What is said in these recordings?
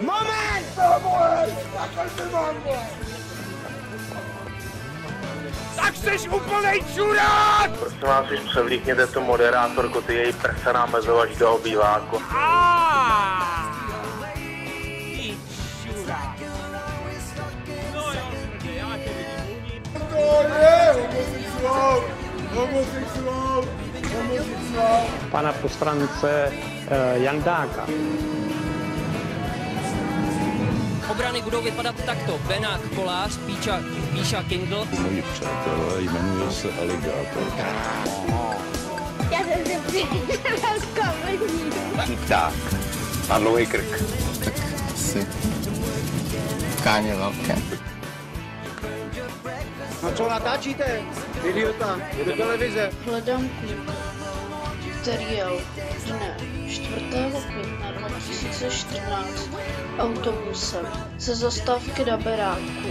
Moment! Tak jsi úplnej čurák! Prosím vás, už převlíkněte tu moderátorku, ty její prsa námezou až do obýváku. Ty čurák! No jo, srdě, já tě vidím. To je homosexuál! Homosexuál! Homosexuál! Pana poslance Jandáka. Obrany budou vypadat takto. Benák Kolář, Píša Kindl. Moji přátelé, jmenuje se Aligátor. Já jsem si přišla z komedí. Pták. A dlouhý krk. Tak si káně velké. No co natáčíte, idiota? Je do televize. Hledám klip, který je dne 4. května 2014 autobusem ze zastávky na Beránku.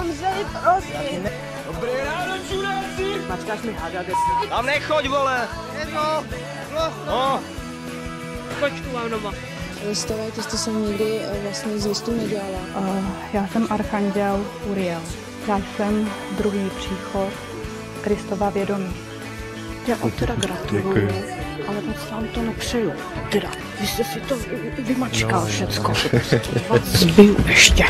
On zeli prosím. Dobré ráno, čuráci! Mačkáš mi hádat. Tam nechoď, vole! Jedno! No! Choď tu, Anova. Stavajte, jste jsem nikdy vlastně zjistu nedělala. Já jsem Archanděl Uriel. Já jsem druhý příchod Kristova vědomí. Já vám teda gratuluju, ale moc vám to nepřeju. Teda, vy jste si to vymačkal no, všecko. Vás zbiju ještě.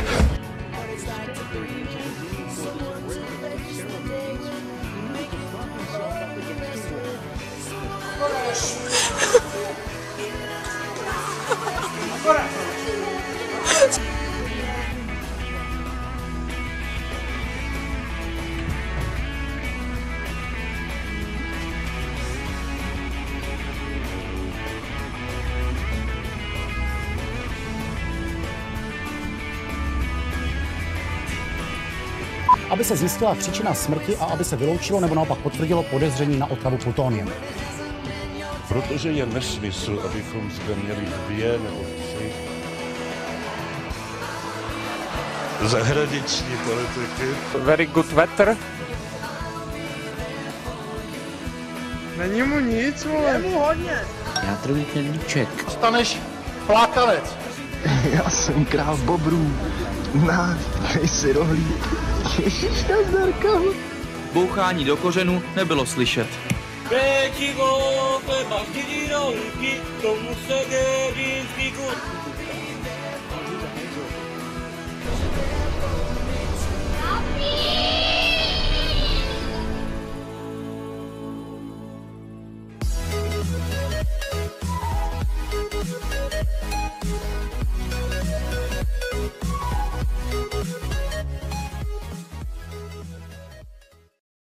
Aby se zjistila příčina smrti a aby se vyloučilo nebo naopak potvrdilo podezření na otravu plutoniem. Protože je nesmysl, abychom zde měli 2 nebo 3 zahraniční politiky. Very good weather. Není mu nic, vole. Je mu hodně. Já trvím knedlíček. Staneš plákalec. Já jsem král bobrů. Na, dej si rohlík. Bouchání do kořenu nebylo slyšet. Péčivo, chleba, vždy do ruky, tomu se dělí.